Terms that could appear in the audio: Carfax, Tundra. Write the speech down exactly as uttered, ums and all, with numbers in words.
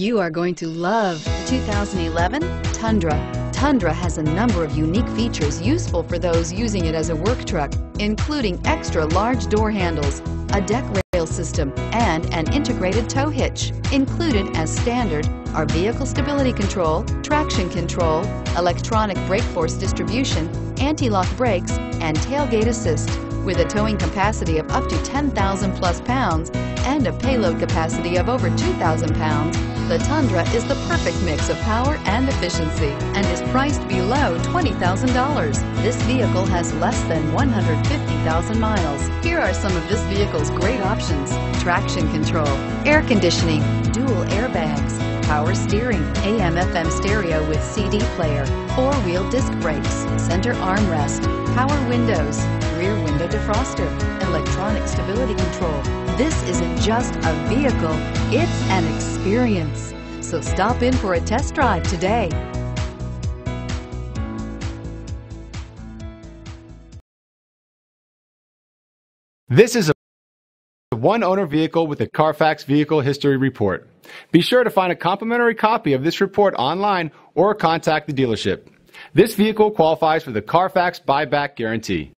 You are going to love the two thousand eleven Tundra. Tundra has a number of unique features useful for those using it as a work truck, including extra large door handles, a deck rail system, and an integrated tow hitch. Included as standard are vehicle stability control, traction control, electronic brake force distribution, anti-lock brakes, and tailgate assist. With a towing capacity of up to ten thousand plus pounds and a payload capacity of over two thousand pounds, the Tundra is the perfect mix of power and efficiency and is priced below twenty thousand dollars. This vehicle has less than one hundred fifty thousand miles. Here are some of this vehicle's great options: traction control, air conditioning, dual airbags, power steering, A M F M stereo with C D player, four-wheel disc brakes, center armrest, power windows, rear window defroster, electronic stability control. This isn't just a vehicle, it's an experience. So stop in for a test drive today. This is a one-owner vehicle with a Carfax Vehicle History Report. Be sure to find a complimentary copy of this report online or contact the dealership. This vehicle qualifies for the Carfax Buyback Guarantee.